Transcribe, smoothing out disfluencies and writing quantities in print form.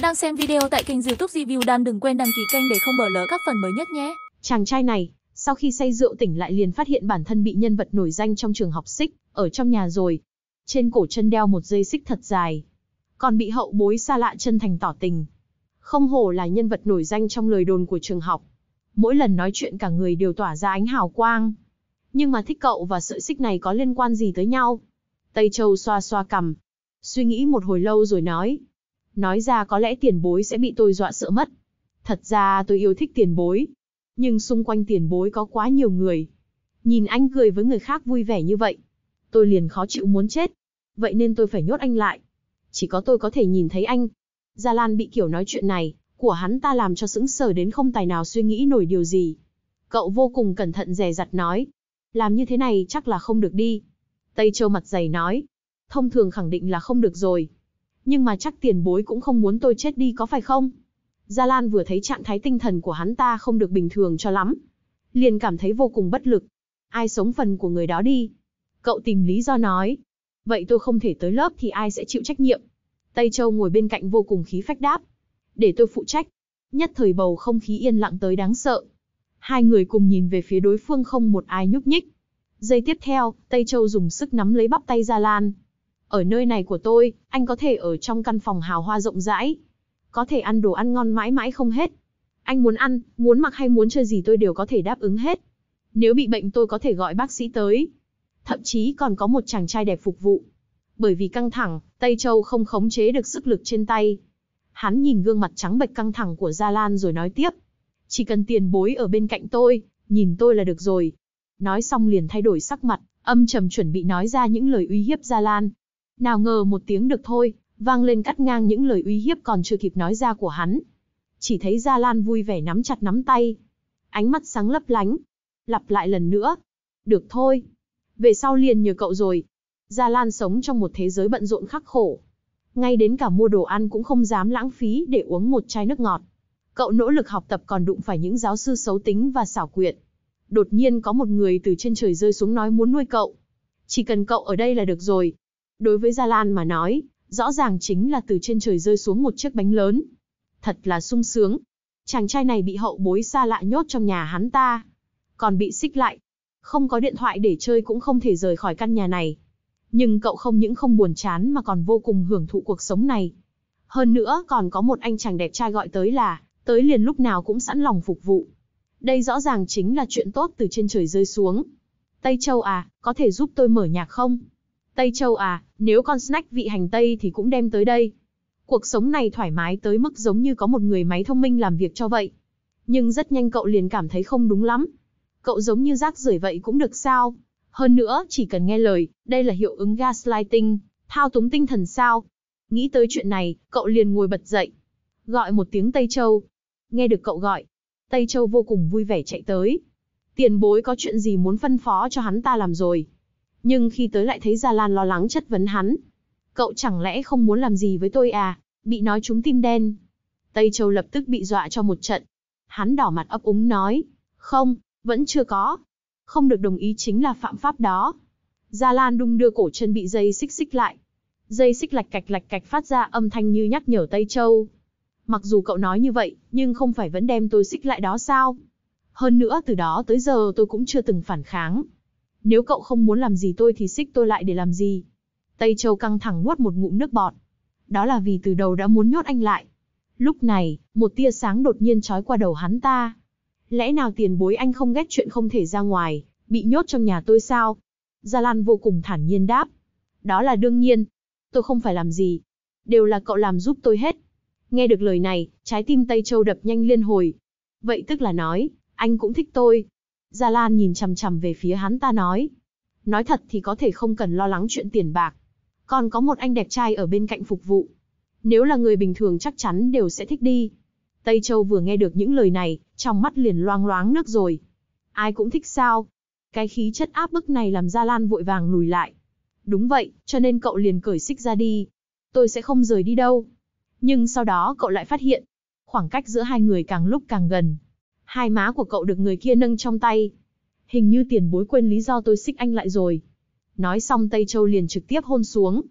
bạn đang xem video tại kênh YouTube Review Damm, đừng quên đăng ký kênh để không bỏ lỡ các phần mới nhất nhé. Chàng trai này, sau khi say rượu tỉnh lại liền phát hiện bản thân bị nhân vật nổi danh trong trường học xích ở trong nhà rồi. Trên cổ chân đeo một dây xích thật dài, còn bị hậu bối xa lạ chân thành tỏ tình. Không hổ là nhân vật nổi danh trong lời đồn của trường học. Mỗi lần nói chuyện cả người đều tỏa ra ánh hào quang. Nhưng mà thích cậu và sợi xích này có liên quan gì tới nhau? Tây Châu xoa xoa cằm, suy nghĩ một hồi lâu rồi nói. Nói ra có lẽ tiền bối sẽ bị tôi dọa sợ mất. Thật ra tôi yêu thích tiền bối, nhưng xung quanh tiền bối có quá nhiều người. Nhìn anh cười với người khác vui vẻ như vậy, tôi liền khó chịu muốn chết. Vậy nên tôi phải nhốt anh lại. Chỉ có tôi có thể nhìn thấy anh. Gia Lan bị kiểu nói chuyện này của hắn ta làm cho sững sờ đến không tài nào suy nghĩ nổi điều gì. Cậu vô cùng cẩn thận dè dặt nói. Làm như thế này chắc là không được đi. Tây Châu mặt dày nói. Thông thường khẳng định là không được rồi. Nhưng mà chắc tiền bối cũng không muốn tôi chết đi có phải không? Gia Lan vừa thấy trạng thái tinh thần của hắn ta không được bình thường cho lắm, liền cảm thấy vô cùng bất lực. Ai sống phần của người đó đi. Cậu tìm lý do nói. Vậy tôi không thể tới lớp thì ai sẽ chịu trách nhiệm? Tây Châu ngồi bên cạnh vô cùng khí phách đáp. Để tôi phụ trách. Nhất thời bầu không khí yên lặng tới đáng sợ. Hai người cùng nhìn về phía đối phương, không một ai nhúc nhích. Giây tiếp theo, Tây Châu dùng sức nắm lấy bắp tay Gia Lan. Ở nơi này của tôi, anh có thể ở trong căn phòng hào hoa rộng rãi. Có thể ăn đồ ăn ngon mãi mãi không hết. Anh muốn ăn, muốn mặc hay muốn chơi gì tôi đều có thể đáp ứng hết. Nếu bị bệnh tôi có thể gọi bác sĩ tới. Thậm chí còn có một chàng trai đẹp phục vụ. Bởi vì căng thẳng, Tây Châu không khống chế được sức lực trên tay. Hắn nhìn gương mặt trắng bệch căng thẳng của Gia Lan rồi nói tiếp. Chỉ cần tiền bối ở bên cạnh tôi, nhìn tôi là được rồi. Nói xong liền thay đổi sắc mặt, âm trầm chuẩn bị nói ra những lời uy hiếp Gia Lan. Nào ngờ một tiếng được thôi vang lên cắt ngang những lời uy hiếp còn chưa kịp nói ra của hắn. Chỉ thấy Gia Lan vui vẻ nắm chặt nắm tay, ánh mắt sáng lấp lánh. Lặp lại lần nữa. Được thôi, về sau liền nhờ cậu rồi. Gia Lan sống trong một thế giới bận rộn khắc khổ, ngay đến cả mua đồ ăn cũng không dám lãng phí để uống một chai nước ngọt. Cậu nỗ lực học tập còn đụng phải những giáo sư xấu tính và xảo quyệt. Đột nhiên có một người từ trên trời rơi xuống nói muốn nuôi cậu. Chỉ cần cậu ở đây là được rồi. Đối với Gia Lan mà nói, rõ ràng chính là từ trên trời rơi xuống một chiếc bánh lớn. Thật là sung sướng. Chàng trai này bị hậu bối xa lạ nhốt trong nhà hắn ta, còn bị xích lại. Không có điện thoại để chơi cũng không thể rời khỏi căn nhà này. Nhưng cậu không những không buồn chán mà còn vô cùng hưởng thụ cuộc sống này. Hơn nữa còn có một anh chàng đẹp trai gọi tới là, tới liền lúc nào cũng sẵn lòng phục vụ. Đây rõ ràng chính là chuyện tốt từ trên trời rơi xuống. Tây Châu à, có thể giúp tôi mở nhạc không? Tây Châu à, nếu con snack vị hành tây thì cũng đem tới đây. Cuộc sống này thoải mái tới mức giống như có một người máy thông minh làm việc cho vậy. Nhưng rất nhanh cậu liền cảm thấy không đúng lắm. Cậu giống như rác rưởi vậy cũng được sao? Hơn nữa, chỉ cần nghe lời, đây là hiệu ứng gaslighting, thao túng tinh thần sao? Nghĩ tới chuyện này, cậu liền ngồi bật dậy, gọi một tiếng Tây Châu. Nghe được cậu gọi, Tây Châu vô cùng vui vẻ chạy tới. Tiền bối có chuyện gì muốn phân phó cho hắn ta làm rồi. Nhưng khi tới lại thấy Gia Lan lo lắng chất vấn hắn. Cậu chẳng lẽ không muốn làm gì với tôi à? Bị nói trúng tim đen. Tây Châu lập tức bị dọa cho một trận. Hắn đỏ mặt ấp úng nói. Không, vẫn chưa có. Không được đồng ý chính là phạm pháp đó. Gia Lan đung đưa cổ chân bị dây xích xích lại. Dây xích lạch cạch phát ra âm thanh như nhắc nhở Tây Châu. Mặc dù cậu nói như vậy, nhưng không phải vẫn đem tôi xích lại đó sao? Hơn nữa từ đó tới giờ tôi cũng chưa từng phản kháng. Nếu cậu không muốn làm gì tôi thì xích tôi lại để làm gì? Tây Châu căng thẳng nuốt một ngụm nước bọt. Đó là vì từ đầu đã muốn nhốt anh lại. Lúc này, một tia sáng đột nhiên chói qua đầu hắn ta. Lẽ nào tiền bối anh không ghét chuyện không thể ra ngoài, bị nhốt trong nhà tôi sao? Gia Lan vô cùng thản nhiên đáp. Đó là đương nhiên. Tôi không phải làm gì. Đều là cậu làm giúp tôi hết. Nghe được lời này, trái tim Tây Châu đập nhanh liên hồi. Vậy tức là nói, anh cũng thích tôi. Gia Lan nhìn chằm chằm về phía hắn ta nói. Nói thật thì có thể không cần lo lắng chuyện tiền bạc. Còn có một anh đẹp trai ở bên cạnh phục vụ. Nếu là người bình thường chắc chắn đều sẽ thích đi. Tây Châu vừa nghe được những lời này, trong mắt liền loang loáng nước rồi. Ai cũng thích sao? Cái khí chất áp bức này làm Gia Lan vội vàng lùi lại. Đúng vậy, cho nên cậu liền cởi xích ra đi. Tôi sẽ không rời đi đâu. Nhưng sau đó cậu lại phát hiện, khoảng cách giữa hai người càng lúc càng gần. Hai má của cậu được người kia nâng trong tay. Hình như tiền bối quên lý do tôi xích anh lại rồi. Nói xong Tây Châu liền trực tiếp hôn xuống.